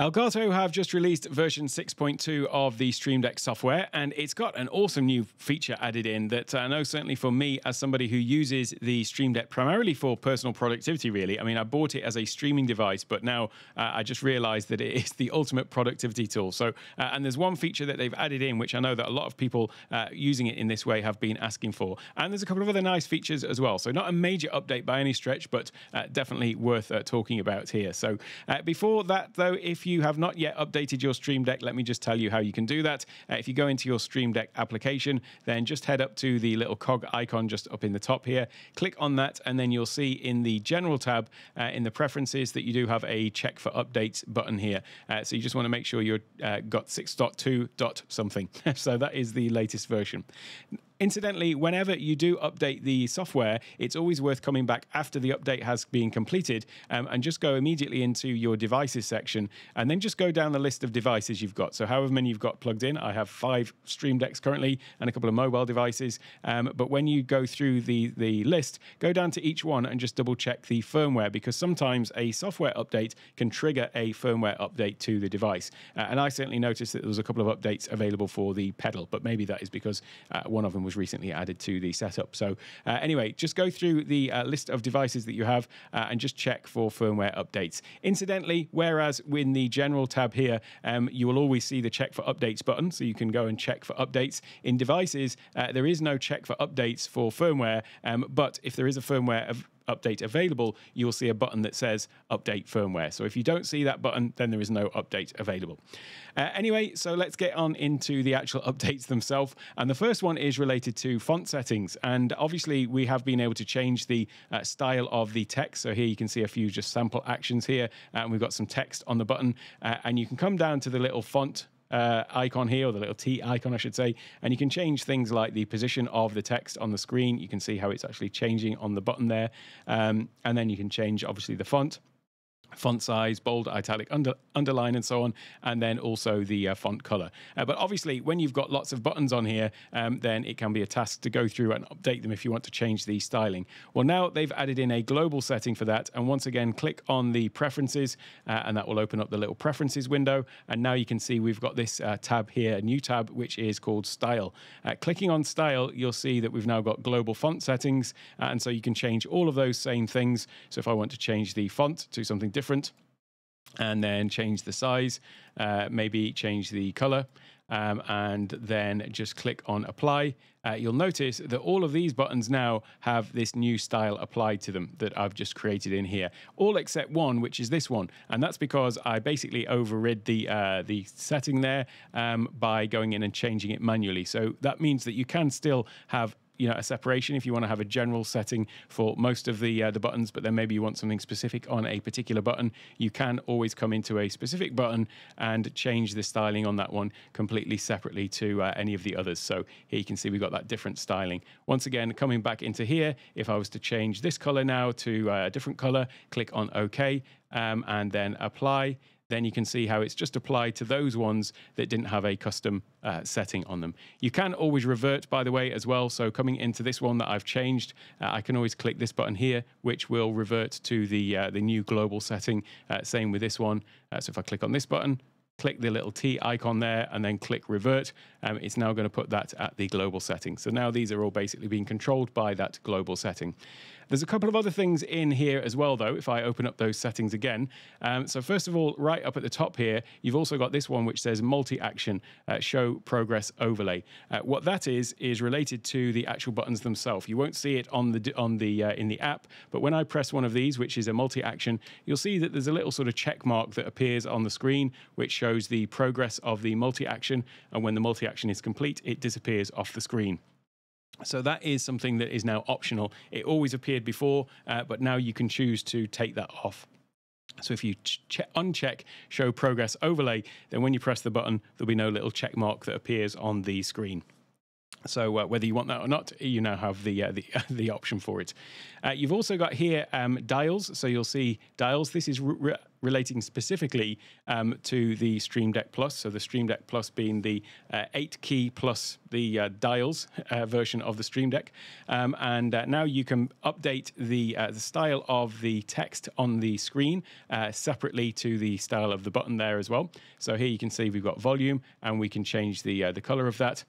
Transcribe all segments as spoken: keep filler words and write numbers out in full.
Elgato have just released version six point two of the Stream Deck software, and it's got an awesome new feature added in that I know certainly for me as somebody who uses the Stream Deck primarily for personal productivity, really. I mean, I bought it as a streaming device, but now uh, I just realized that it is the ultimate productivity tool. So, uh, and there's one feature that they've added in, which I know that a lot of people uh, using it in this way have been asking for. And there's a couple of other nice features as well. So not a major update by any stretch, but uh, definitely worth uh, talking about here. So uh, before that, though, if If you have not yet updated your Stream Deck, let me just tell you how you can do that. Uh, if you go into your Stream Deck application, then just head up to the little cog icon just up in the top here, click on that, and then you'll see in the general tab, uh, in the preferences, that you do have a check for updates button here. Uh, so you just want to make sure you've uh, got six point two dot something. So that is the latest version. Incidentally, whenever you do update the software, it's always worth coming back after the update has been completed um, and just go immediately into your devices section and then just go down the list of devices you've got. So however many you've got plugged in, I have five Stream Decks currently and a couple of mobile devices. Um, but when you go through the, the list, go down to each one and just double check the firmware, because sometimes a software update can trigger a firmware update to the device. Uh, and I certainly noticed that there was a couple of updates available for the Pedal, but maybe that is because uh, one of them was recently added to the setup. So uh, anyway, just go through the uh, list of devices that you have uh, and just check for firmware updates. Incidentally, whereas in the general tab here, um, you will always see the check for updates button, so you can go and check for updates. In devices, uh, there is no check for updates for firmware, um, but if there is a firmware of update available, you will see a button that says update firmware. So if you don't see that button, then there is no update available. Uh, anyway, so let's get on into the actual updates themselves. And the first one is related to font settings. And obviously we have been able to change the uh, style of the text. So here you can see a few just sample actions here. And we've got some text on the button. Uh, and you can come down to the little font Uh, icon here, or the little T icon I should say, and you can change things like the position of the text on the screen. You can see how it's actually changing on the button there, um, and then you can change obviously the font font size, bold, italic, under, underline, and so on, and then also the uh, font color. Uh, but obviously, when you've got lots of buttons on here, um, then it can be a task to go through and update them if you want to change the styling. Well, now they've added in a global setting for that, and once again, click on the preferences, uh, and that will open up the little preferences window, and now you can see we've got this uh, tab here, a new tab, which is called Style. Uh, clicking on Style, you'll see that we've now got global font settings, uh, and so you can change all of those same things. So if I want to change the font to something different, different and then change the size, uh, maybe change the color, um, and then just click on apply. Uh, you'll notice that all of these buttons now have this new style applied to them that I've just created in here, all except one, which is this one. And that's because I basically overrid the, uh, the setting there um, by going in and changing it manually. So that means that you can still have you know, a separation if you want to have a general setting for most of the uh, the buttons, but then maybe you want something specific on a particular button. You can always come into a specific button and change the styling on that one completely separately to uh, any of the others. So here you can see we've got that different styling. Once again, coming back into here, if I was to change this color now to a different color, click on OK, um, and then apply. Then you can see how it's just applied to those ones that didn't have a custom uh, setting on them. You can always revert, by the way, as well. So coming into this one that I've changed, uh, I can always click this button here, which will revert to the, uh, the new global setting. Uh, same with this one. Uh, so if I click on this button, click the little T icon there, and then click revert. Um, it's now going to put that at the global setting. So now these are all basically being controlled by that global setting. There's a couple of other things in here as well, though, if I open up those settings again. Um, so first of all, right up at the top here, you've also got this one which says multi-action, uh, show progress overlay. Uh, what that is, is related to the actual buttons themselves. You won't see it on the, on the, uh, in the app, but when I press one of these, which is a multi-action, you'll see that there's a little sort of check mark that appears on the screen, which shows the progress of the multi-action. And when the multi-action is complete, it disappears off the screen. So that is something that is now optional. It always appeared before, uh, but now you can choose to take that off. So if you uncheck Show Progress Overlay, then when you press the button, there'll be no little check mark that appears on the screen. So uh, whether you want that or not, you now have the uh, the, uh, the option for it. Uh, you've also got here um, dials. So you'll see dials. This is re relating specifically um, to the Stream Deck Plus. So the Stream Deck Plus being the uh, eight key plus the uh, dials uh, version of the Stream Deck. Um, and uh, now you can update the, uh, the style of the text on the screen uh, separately to the style of the button there as well. So here you can see we've got volume, and we can change the, uh, the color of that.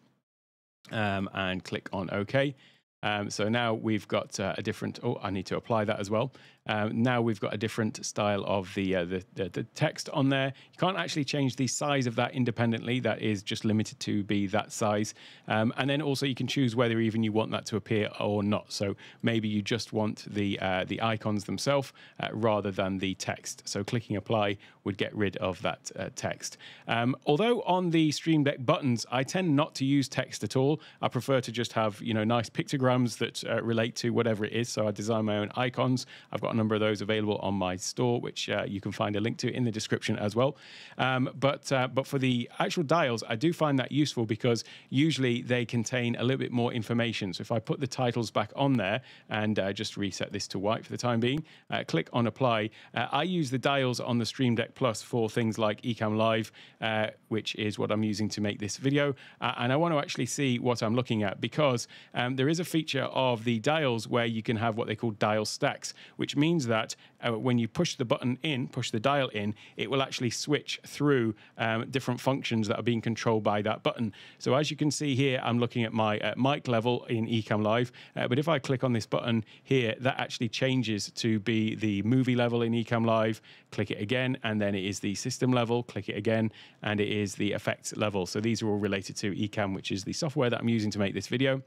Um, and click on OK. Um, so now we've got uh, a different, oh, I need to apply that as well. Um, now we've got a different style of the, uh, the, the, the text on there. You can't actually change the size of that independently. That is just limited to be that size. Um, and then also you can choose whether even you want that to appear or not. So maybe you just want the, uh, the icons themselves uh, rather than the text. So clicking apply would get rid of that uh, text. Um, although on the Stream Deck buttons, I tend not to use text at all. I prefer to just have, you know, nice pictograms that uh, relate to whatever it is. So I design my own icons. I've got a number of those available on my store, which uh, you can find a link to in the description as well. Um, but uh, but for the actual dials, I do find that useful because usually they contain a little bit more information. So if I put the titles back on there and uh, just reset this to white for the time being, uh, click on apply. Uh, I use the dials on the Stream Deck Plus for things like Ecamm Live, uh, which is what I'm using to make this video. Uh, and I want to actually see what I'm looking at because um, there is a feature of the dials where you can have what they call dial stacks, which means means that uh, when you push the button in, push the dial in, it will actually switch through um, different functions that are being controlled by that button. So as you can see here, I'm looking at my uh, mic level in Ecamm Live, uh, but if I click on this button here, that actually changes to be the movie level in Ecamm Live, click it again, and then it is the system level, click it again, and it is the effects level. So these are all related to Ecamm, which is the software that I'm using to make this video.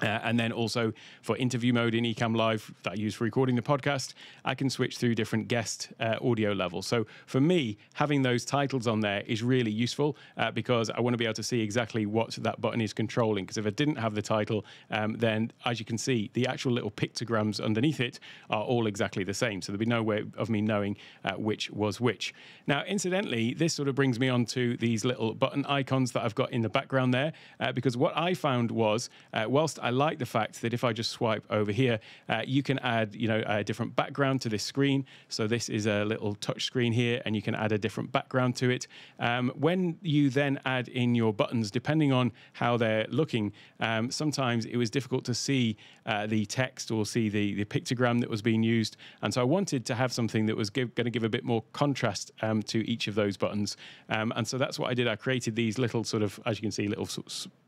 Uh, and then also for interview mode in Ecamm Live that I use for recording the podcast, I can switch through different guest uh, audio levels. So for me, having those titles on there is really useful uh, because I want to be able to see exactly what that button is controlling. Because if I didn't have the title, um, then as you can see, the actual little pictograms underneath it are all exactly the same. So there'd be no way of me knowing uh, which was which. Now, incidentally, this sort of brings me on to these little button icons that I've got in the background there, uh, because what I found was uh, whilst I like the fact that if I just swipe over here, uh, you can add, you know, a different background to this screen. So this is a little touch screen here, and you can add a different background to it. Um, when you then add in your buttons, depending on how they're looking, um, sometimes it was difficult to see uh, the text or see the, the pictogram that was being used. And so I wanted to have something that was give, going to give a bit more contrast um, to each of those buttons. Um, and so that's what I did. I created these little sort of, as you can see, little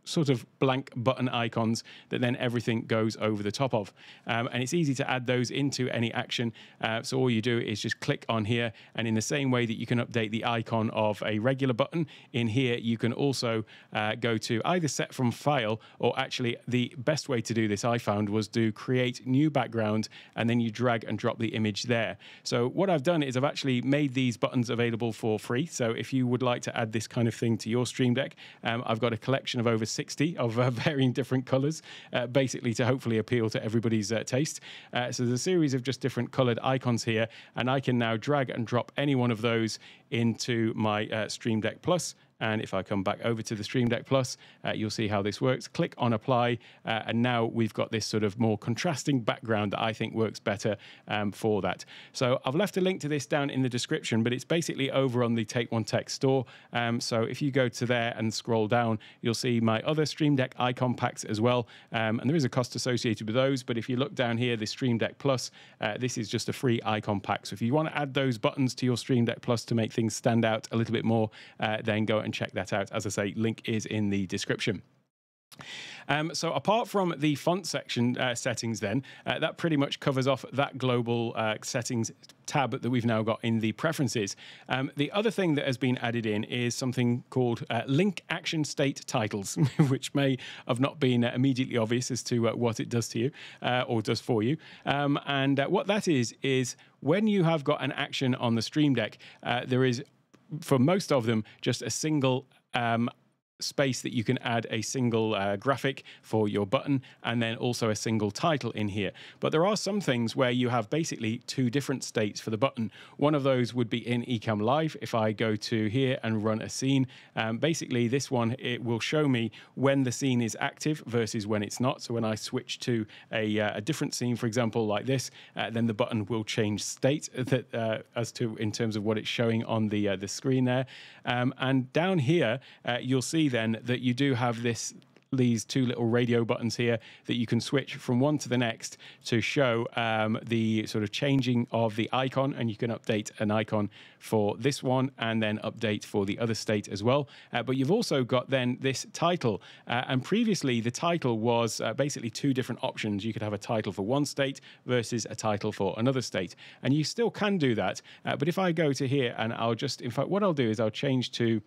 sort of blank button icons that then everything goes over the top of. Um, and it's easy to add those into any action. Uh, so all you do is just click on here. And in the same way that you can update the icon of a regular button, in here you can also uh, go to either set from file, or actually the best way to do this I found was to create new background, and then you drag and drop the image there. So what I've done is I've actually made these buttons available for free. So if you would like to add this kind of thing to your Stream Deck, um, I've got a collection of over sixty of uh, varying different colors, uh, basically to hopefully appeal to everybody's uh, taste. Uh, so there's a series of just different colored icons here, and I can now drag and drop any one of those into my uh, Stream Deck Plus. And if I come back over to the Stream Deck Plus, uh, you'll see how this works. Click on apply, uh, and now we've got this sort of more contrasting background that I think works better um, for that. So I've left a link to this down in the description, but it's basically over on the Take One Tech store. Um, so if you go to there and scroll down, you'll see my other Stream Deck icon packs as well. Um, and there is a cost associated with those, but if you look down here, the Stream Deck Plus, uh, this is just a free icon pack. So if you want to add those buttons to your Stream Deck Plus to make things stand out a little bit more, uh, then go and check that out. As I say, link is in the description. Um, so apart from the font section uh, settings then, uh, that pretty much covers off that global uh, settings tab that we've now got in the preferences. Um, the other thing that has been added in is something called uh, link action state titles, which may have not been uh, immediately obvious as to uh, what it does to you uh, or does for you. Um, and uh, what that is, is when you have got an action on the Stream Deck, uh, there is for most of them, just a single um, space that you can add a single uh, graphic for your button and then also a single title in here. But there are some things where you have basically two different states for the button. One of those would be in Ecamm Live. If I go to here and run a scene, um, basically this one, it will show me when the scene is active versus when it's not. So when I switch to a, uh, a different scene, for example, like this, uh, then the button will change state that, uh, as to in terms of what it's showing on the, uh, the screen there. Um, and down here, uh, you'll see then that you do have this these two little radio buttons here that you can switch from one to the next to show um, the sort of changing of the icon, and you can update an icon for this one and then update for the other state as well. Uh, but you've also got then this title, uh, and previously the title was uh, basically two different options. You could have a title for one state versus a title for another state, and you still can do that. Uh, but if I go to here, and I'll just, in fact, what I'll do is I'll change to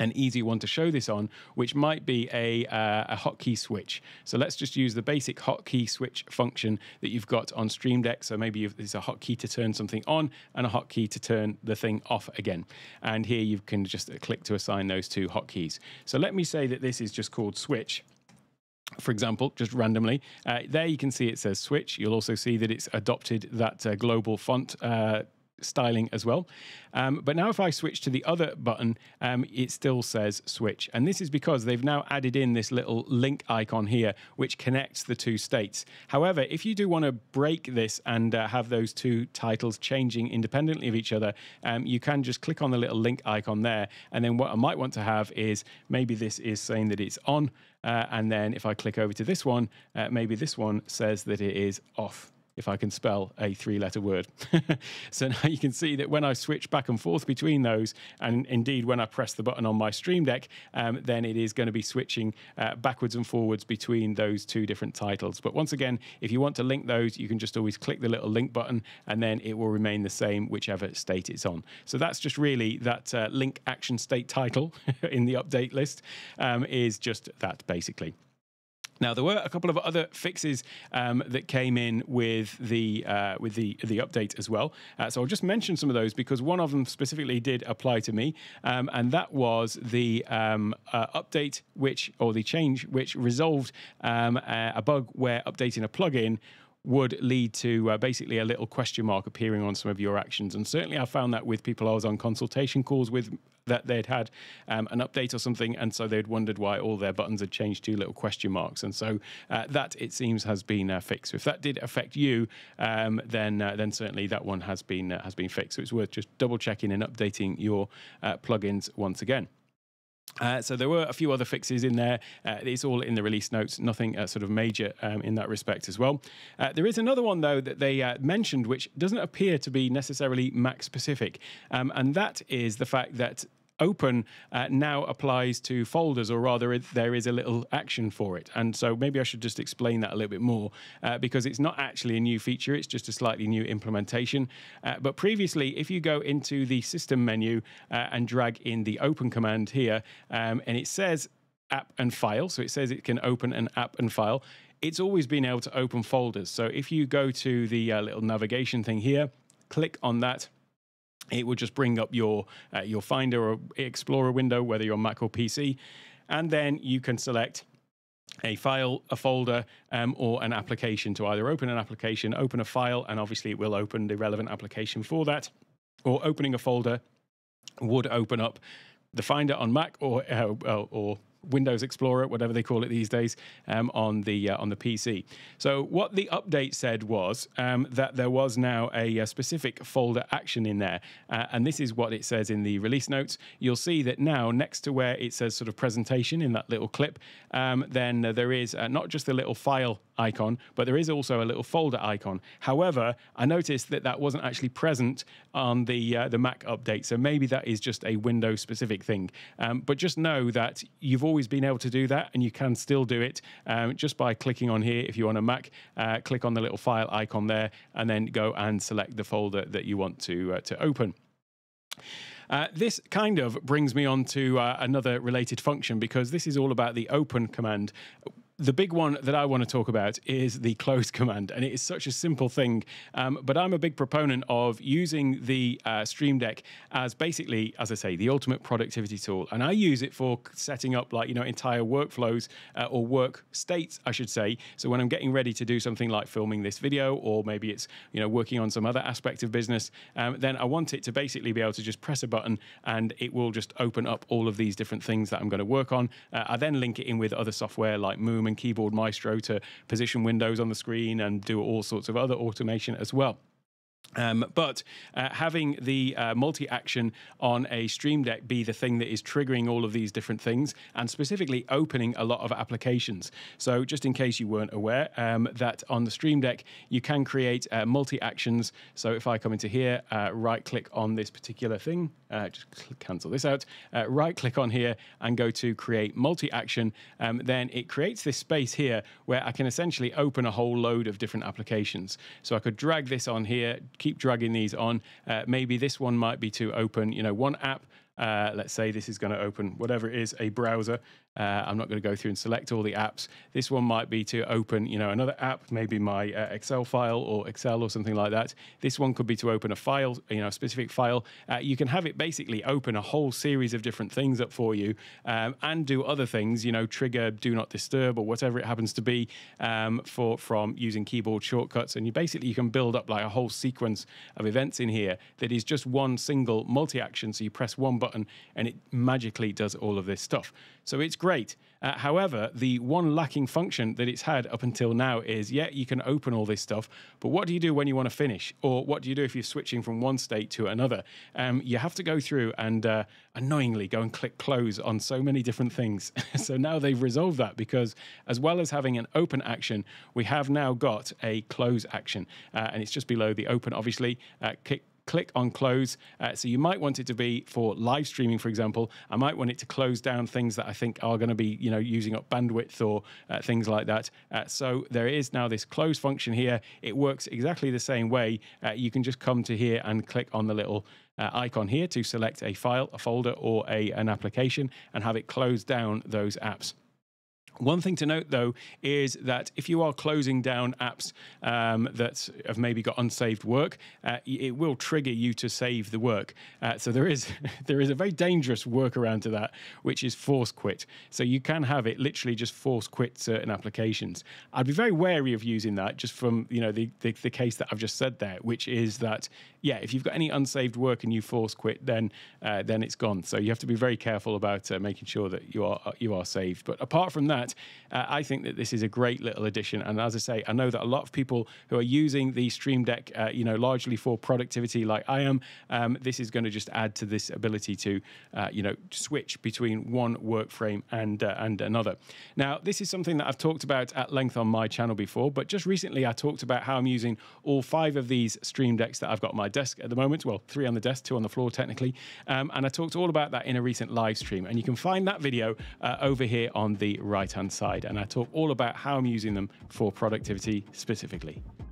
an easy one to show this on, which might be a, uh, a hotkey switch. So let's just use the basic hotkey switch function that you've got on Stream Deck. So maybe you've, there's a hotkey to turn something on and a hotkey to turn the thing off again. And here you can just click to assign those two hotkeys. So let me say that this is just called switch, for example, just randomly. Uh, there you can see it says switch. You'll also see that it's adopted that uh, global font uh, styling as well. Um, but now if I switch to the other button, um, it still says switch. And this is because they've now added in this little link icon here, which connects the two states. However, if you do want to break this and uh, have those two titles changing independently of each other, um, you can just click on the little link icon there. And then what I might want to have is, maybe this is saying that it's on. Uh, and then if I click over to this one, uh, maybe this one says that it is off, if I can spell a three-letter word. So now you can see that when I switch back and forth between those, and indeed when I press the button on my Stream Deck, um, then it is going to be switching uh, backwards and forwards between those two different titles. But once again, if you want to link those, you can just always click the little link button, and then it will remain the same whichever state it's on. So that's just really that uh, link action state title in the update list um, is just that basically. Now, there were a couple of other fixes um, that came in with the uh, with the, the update as well. Uh, so I'll just mention some of those because one of them specifically did apply to me, um, and that was the um, uh, update which, or the change which resolved um, a, a bug where updating a plugin would lead to uh, basically a little question mark appearing on some of your actions. And certainly I found that with people I was on consultation calls with, that they'd had um, an update or something, and so they'd wondered why all their buttons had changed to little question marks. And so uh, that, it seems, has been uh, fixed. So if that did affect you, um, then uh, then certainly that one has been uh, has been fixed. So it's worth just double checking and updating your uh, plugins once again. Uh, so there were a few other fixes in there. Uh, it's all in the release notes, nothing uh, sort of major um, in that respect as well. Uh, there is another one, though, that they uh, mentioned, which doesn't appear to be necessarily Mac-specific, um, and that is the fact that Open uh, now applies to folders, or rather there is a little action for it. And so maybe I should just explain that a little bit more uh, because it's not actually a new feature, it's just a slightly new implementation. Uh, but previously, if you go into the system menu uh, and drag in the open command here, um, and it says app and file, so it says it can open an app and file, it's always been able to open folders. So if you go to the uh, little navigation thing here, click on that, it will just bring up your uh, your Finder or Explorer window, whether you're on Mac or P C, and then you can select a file, a folder, um, or an application to either open an application, open a file, and obviously it will open the relevant application for that, or opening a folder would open up the Finder on Mac or uh, or Windows Explorer, whatever they call it these days, um, on the uh, on the P C. So what the update said was um, that there was now a, a specific folder action in there, uh, and this is what it says in the release notes. You'll see that now next to where it says sort of presentation in that little clip, um, then uh, there is uh, not just the little file icon, but there is also a little folder icon. However, I noticed that that wasn't actually present on the uh, the Mac update, so maybe that is just a Windows specific thing. Um, but just know that you've always always been able to do that, and you can still do it um, just by clicking on here. If you're on a Mac, uh, click on the little file icon there, and then go and select the folder that you want to uh, to open. Uh, this kind of brings me on to uh, another related function, because this is all about the open command. The big one that I want to talk about is the close command, and it is such a simple thing, um, but I'm a big proponent of using the uh, Stream Deck as basically, as I say, the ultimate productivity tool, and I use it for setting up like, you know, entire workflows uh, or work states, I should say. So when I'm getting ready to do something like filming this video, or maybe it's, you know, working on some other aspect of business, um, then I want it to basically be able to just press a button and it will just open up all of these different things that I'm going to work on. Uh, I then link it in with other software like Moom and Keyboard Maestro to position windows on the screen and do all sorts of other automation as well. Um, but uh, having the uh, multi-action on a Stream Deck be the thing that is triggering all of these different things, and specifically opening a lot of applications. So just in case you weren't aware, um, that on the Stream Deck, you can create uh, multi-actions. So if I come into here, uh, right-click on this particular thing, uh, just cancel this out, uh, right-click on here and go to create multi-action, um, then it creates this space here where I can essentially open a whole load of different applications. So I could drag this on here, keep dragging these on. Uh, maybe this one might be to open, you know, one app. Uh, let's say this is going to open whatever it is, a browser. Uh, I'm not going to go through and select all the apps. This one might be to open, you know, another app, maybe my uh, Excel file or Excel or something like that. This one could be to open a file, you know, a specific file. Uh, you can have it basically open a whole series of different things up for you, um, and do other things, you know, trigger do not disturb or whatever it happens to be, um, for from using keyboard shortcuts. And you basically you can build up like a whole sequence of events in here that is just one single multi-action. So you press one button Button, and it magically does all of this stuff. So it's great. Uh, however, the one lacking function that it's had up until now is, yeah, you can open all this stuff, but what do you do when you want to finish? Or what do you do if you're switching from one state to another? Um, you have to go through and uh, annoyingly go and click close on so many different things. So now they've resolved that, because as well as having an open action, we have now got a close action. Uh, and it's just below the open, obviously. Uh, click Click on close. Uh, so you might want it to be for live streaming, for example. I might want it to close down things that I think are going to be, you know, using up bandwidth or uh, things like that. Uh, so there is now this close function here. It works exactly the same way. Uh, you can just come to here and click on the little Uh, icon here to select a file, a folder, or a, an application, and have it close down those apps. One thing to note, though, is that if you are closing down apps um, that have maybe got unsaved work, uh, it will trigger you to save the work. Uh, so there is there is a very dangerous workaround to that, which is force quit. So you can have it literally just force quit certain applications. I'd be very wary of using that, just from, you know, the, the, the case that I've just said there, which is that, yeah, if you've got any unsaved work and you force quit, then uh, then it's gone. So you have to be very careful about uh, making sure that you are, you are saved. But apart from that, Uh, I think that this is a great little addition, and as I say, I know that a lot of people who are using the Stream Deck, uh, you know, largely for productivity, like I am, um, this is going to just add to this ability to, uh, you know, switch between one work frame and uh, and another. Now, this is something that I've talked about at length on my channel before, but just recently I talked about how I'm using all five of these Stream Decks that I've got on my desk at the moment. Well, three on the desk, two on the floor technically, um, and I talked all about that in a recent live stream, and you can find that video uh, over here on the right hand side, and I talk all about how I'm using them for productivity specifically.